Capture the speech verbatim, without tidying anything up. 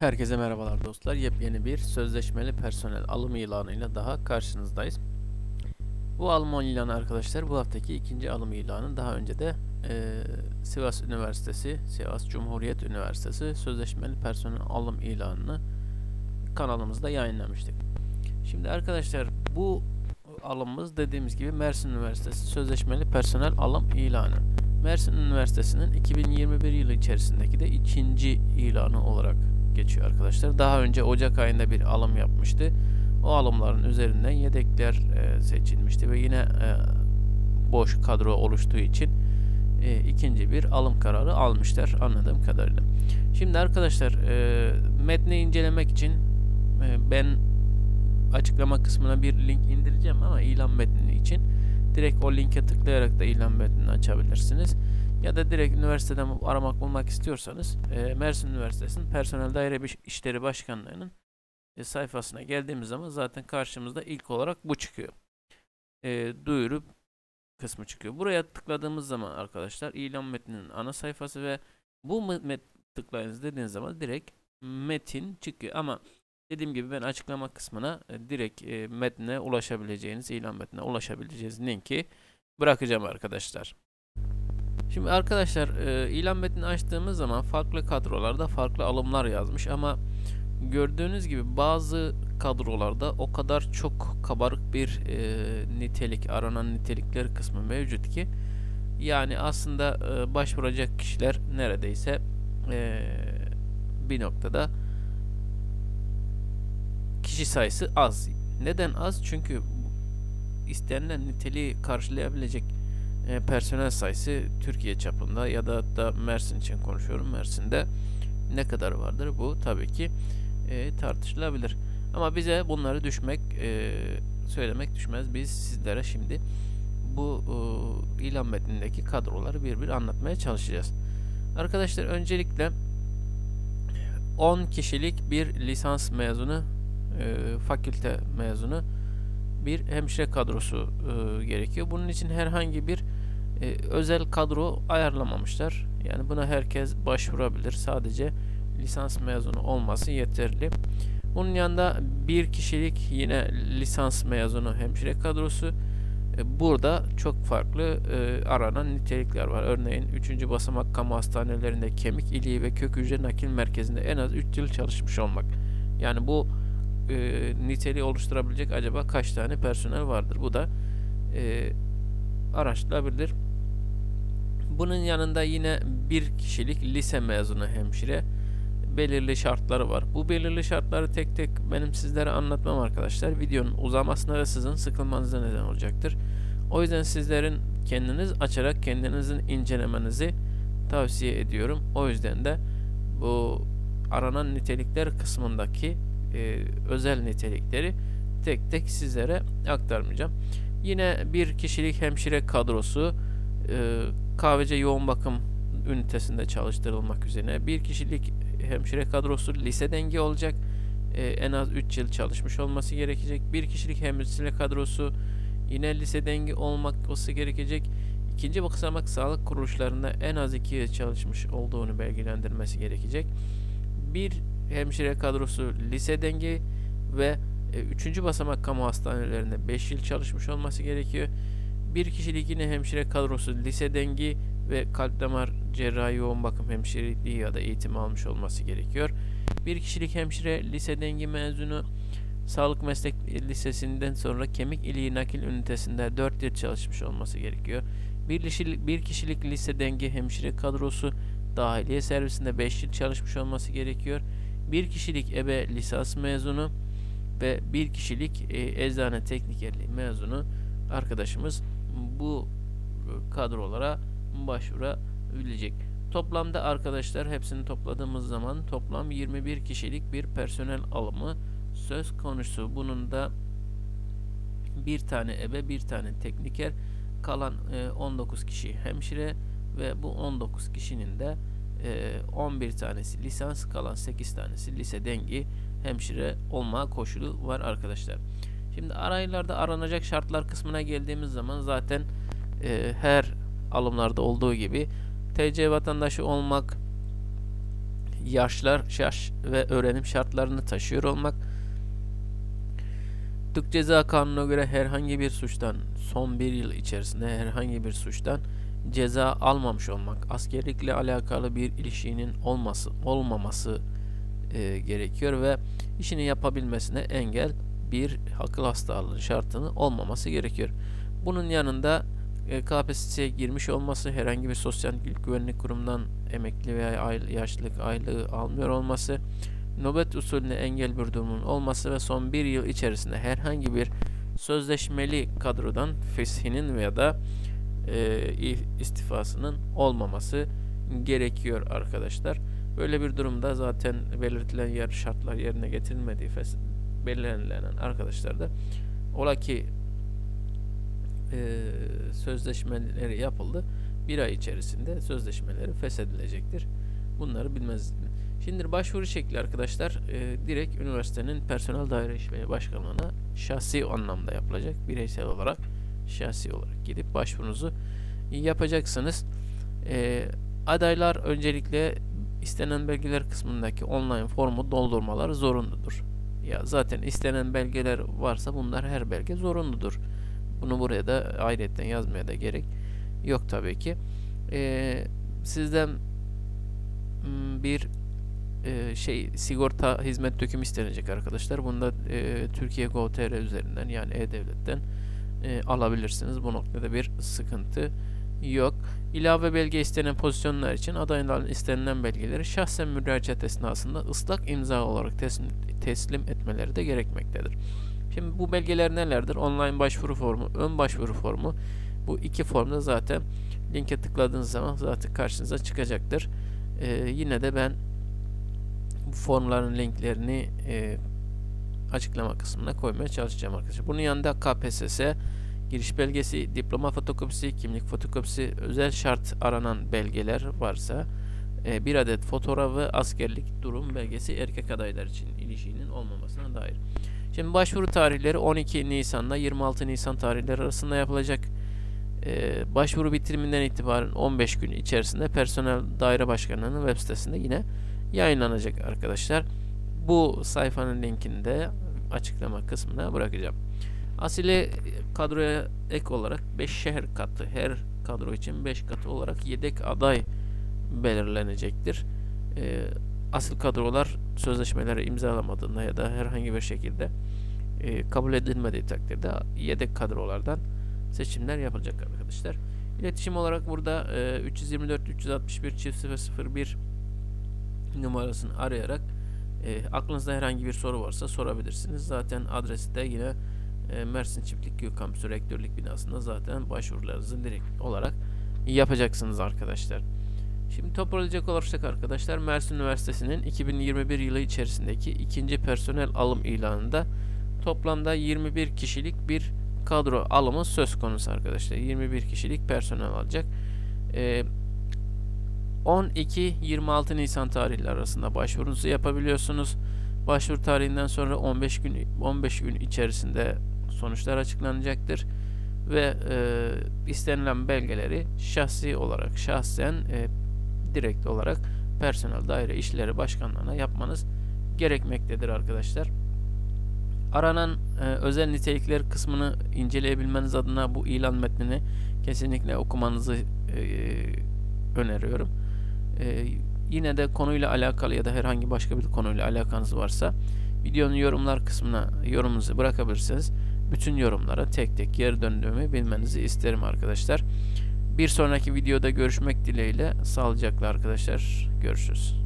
Herkese merhabalar dostlar. Yepyeni bir sözleşmeli personel alım ilanıyla daha karşınızdayız. Bu alım ilanı arkadaşlar bu haftaki ikinci alım ilanı. Daha önce de e, Sivas Üniversitesi, Sivas Cumhuriyet Üniversitesi sözleşmeli personel alım ilanını kanalımızda yayınlamıştık. Şimdi arkadaşlar bu alımımız dediğimiz gibi Mersin Üniversitesi sözleşmeli personel alım ilanı. Mersin Üniversitesi'nin iki bin yirmi bir yılı içerisindeki de ikinci ilanı olarak geçiyor arkadaşlar. Daha önce Ocak ayında bir alım yapmıştı. O alımların üzerinden yedekler e, seçilmişti ve yine e, boş kadro oluştuğu için e, ikinci bir alım kararı almışlar anladığım kadarıyla. Şimdi arkadaşlar e, metni incelemek için e, ben açıklama kısmına bir link indireceğim ama ilan metni için direkt o linke tıklayarak da ilan metnini açabilirsiniz. Ya da direkt üniversiteden aramak bulmak istiyorsanız e, Mersin Üniversitesi'nin Personel Daire İşleri Başkanlığı'nın e, sayfasına geldiğimiz zaman zaten karşımızda ilk olarak bu çıkıyor. E, duyuru kısmı çıkıyor. Buraya tıkladığımız zaman arkadaşlar ilan metninin ana sayfası ve bu met tıklayınız dediğiniz zaman direkt metin çıkıyor. Ama dediğim gibi ben açıklama kısmına e, direkt e, metne ulaşabileceğiniz, ilan metnine ulaşabileceğiniz linki bırakacağım arkadaşlar. Şimdi arkadaşlar e, ilan metnini açtığımız zaman farklı kadrolarda farklı alımlar yazmış ama gördüğünüz gibi bazı kadrolarda o kadar çok kabarık bir e, nitelik, aranan nitelikler kısmı mevcut ki yani aslında e, başvuracak kişiler neredeyse e, bir noktada kişi sayısı az. Neden az? Çünkü istenilen niteliği karşılayabilecek personel sayısı Türkiye çapında ya da hatta Mersin için konuşuyorum. Mersin'de ne kadar vardır? Bu tabii ki e, tartışılabilir. Ama bize bunları düşmek e, söylemek düşmez. Biz sizlere şimdi bu e, ilan metnindeki kadroları bir bir anlatmaya çalışacağız. Arkadaşlar öncelikle on kişilik bir lisans mezunu, e, fakülte mezunu bir hemşire kadrosu e, gerekiyor. Bunun için herhangi bir e, özel kadro ayarlamamışlar. Yani buna herkes başvurabilir. Sadece lisans mezunu olması yeterli. Bunun yanında bir kişilik yine lisans mezunu hemşire kadrosu. E, burada çok farklı e, aranan nitelikler var. Örneğin üçüncü basamak kamu hastanelerinde kemik iliği ve kök hücre nakil merkezinde en az üç yıl çalışmış olmak. Yani bu E, niteliği oluşturabilecek acaba kaç tane personel vardır? Bu da e, araştırılabilir. Bunun yanında yine bir kişilik lise mezunu hemşire belirli şartları var. Bu belirli şartları tek tek benim sizlere anlatmam arkadaşlar. Videonun uzamasına ve sizin sıkılmanıza neden olacaktır. O yüzden sizlerin kendiniz açarak kendinizin incelemenizi tavsiye ediyorum. O yüzden de bu aranan nitelikler kısmındaki Ee, özel nitelikleri tek tek sizlere aktarmayacağım. Yine bir kişilik hemşire kadrosu e, K V C yoğun bakım ünitesinde çalıştırılmak üzere bir kişilik hemşire kadrosu lise dengi olacak. E, en az üç yıl çalışmış olması gerekecek. Bir kişilik hemşire kadrosu yine lise dengi olması gerekecek. İkinci basamak sağlık kuruluşlarında en az iki yıl çalışmış olduğunu belgelendirmesi gerekecek. Bir hemşire kadrosu lise dengi ve üçüncü basamak kamu hastanelerinde beş yıl çalışmış olması gerekiyor. Bir kişilik yine hemşire kadrosu lise dengi ve kalp damar cerrahi yoğun bakım hemşireliği ya da eğitim almış olması gerekiyor. Bir kişilik hemşire lise dengi mezunu sağlık meslek lisesinden sonra kemik iliği nakil ünitesinde dört yıl çalışmış olması gerekiyor. Bir kişilik, bir kişilik lise dengi hemşire kadrosu dahiliye servisinde beş yıl çalışmış olması gerekiyor. Bir kişilik ebe lisans mezunu ve bir kişilik e, eczane teknikerliği mezunu arkadaşımız bu kadrolara başvurabilecek. Toplamda arkadaşlar hepsini topladığımız zaman toplam yirmi bir kişilik bir personel alımı söz konusu. Bunun da bir tane ebe, bir tane tekniker, kalan e, on dokuz kişi hemşire ve bu on dokuz kişinin de on bir tanesi lisans, kalan sekiz tanesi lise dengi hemşire olma koşulu var arkadaşlar. Şimdi araylarda aranacak şartlar kısmına geldiğimiz zaman zaten e, her alımlarda olduğu gibi T C vatandaşı olmak, yaşlar, yaş ve öğrenim şartlarını taşıyor olmak. Türk Ceza Kanunu'na göre herhangi bir suçtan son bir yıl içerisinde herhangi bir suçtan ceza almamış olmak, askerlikle alakalı bir ilişkinin olması olmaması e, gerekiyor ve işini yapabilmesine engel bir akıl hastalığı şartının olmaması gerekiyor. Bunun yanında K P S S'ye girmiş olması, herhangi bir sosyal güvenlik kurumundan emekli veya yaşlılık aylığı almıyor olması, nöbet usulüne engel bir durumun olması ve son bir yıl içerisinde herhangi bir sözleşmeli kadrodan feshinin veya da e, istifasının olmaması gerekiyor arkadaşlar. Böyle bir durumda zaten belirtilen yer şartlar yerine getirilmediği belirlenen arkadaşlar da ola ki Ee, sözleşmeleri yapıldı, bir ay içerisinde sözleşmeleri feshedilecektir. Bunları bilmez. Şimdi başvuru şekli arkadaşlar e, direkt üniversitenin personel daire işleri başkanlığına şahsi anlamda yapılacak. Bireysel olarak, şahsi olarak gidip başvurunuzu yapacaksınız. E, adaylar öncelikle istenen belgeler kısmındaki online formu doldurmaları zorunludur. Ya zaten istenen belgeler varsa bunlar, her belge zorunludur. Bunu buraya da ayrıyetten yazmaya da gerek yok tabii ki. Ee, sizden bir e, şey sigorta hizmet dökümü istenecek arkadaşlar. Bunda e, Türkiye Go nokta tr üzerinden, yani e-devletten e, alabilirsiniz. Bu noktada bir sıkıntı yok. İlave belge istenen pozisyonlar için adayların istenilen belgeleri şahsen müracaat esnasında ıslak imza olarak teslim, teslim etmeleri de gerekmektedir. Şimdi bu belgeler nelerdir? Online başvuru formu, ön başvuru formu. Bu iki formda zaten linke tıkladığınız zaman zaten karşınıza çıkacaktır. Ee, yine de ben bu formların linklerini e, açıklama kısmına koymaya çalışacağım arkadaşlar. Bunun yanında K P S S giriş belgesi, diploma fotokopisi, kimlik fotokopisi, özel şart aranan belgeler varsa e, bir adet fotoğrafı, askerlik durum belgesi erkek adaylar için ilişkinin olmamasına dair. Şimdi başvuru tarihleri on iki Nisan'la yirmi altı Nisan tarihleri arasında yapılacak. Ee, başvuru bitiriminden itibaren on beş gün içerisinde personel daire başkanlığının web sitesinde yine yayınlanacak arkadaşlar. Bu sayfanın linkini de açıklama kısmına bırakacağım. Asile kadroya ek olarak beşer katı, her kadro için beş katı olarak yedek aday belirlenecektir. Ee, Asıl kadrolar sözleşmeleri imzalamadığında ya da herhangi bir şekilde e, kabul edilmediği takdirde yedek kadrolardan seçimler yapılacak arkadaşlar. İletişim olarak burada e, üç yüz yirmi dört üç yüz altmış bir sıfır bir numarasını arayarak e, aklınızda herhangi bir soru varsa sorabilirsiniz. Zaten adresi de yine e, Mersin Çiftlik Köy Kampüsü Rektörlük binasında zaten başvurularınızı direkt olarak yapacaksınız arkadaşlar. Şimdi toparlayacak olursak arkadaşlar, Mersin Üniversitesi'nin iki bin yirmi bir yılı içerisindeki ikinci personel alım ilanında toplamda yirmi bir kişilik bir kadro alımı söz konusu arkadaşlar. yirmi bir kişilik personel alacak. Ee, on iki yirmi altı Nisan tarihleri arasında başvurunuzu yapabiliyorsunuz. Başvuru tarihinden sonra on beş gün on beş gün içerisinde sonuçlar açıklanacaktır. Ve e, istenilen belgeleri şahsi olarak, şahsen e, direkt olarak personel daire işleri başkanlığına yapmanız gerekmektedir arkadaşlar. Aranan e, özel nitelikler kısmını inceleyebilmeniz adına bu ilan metnini kesinlikle okumanızı e, öneriyorum. E, yine de konuyla alakalı ya da herhangi başka bir konuyla alakanız varsa videonun yorumlar kısmına yorumunuzu bırakabilirsiniz. Bütün yorumlara tek tek geri döndüğümü bilmenizi isterim arkadaşlar. Bir sonraki videoda görüşmek dileğiyle, sağlıcakla arkadaşlar, görüşürüz.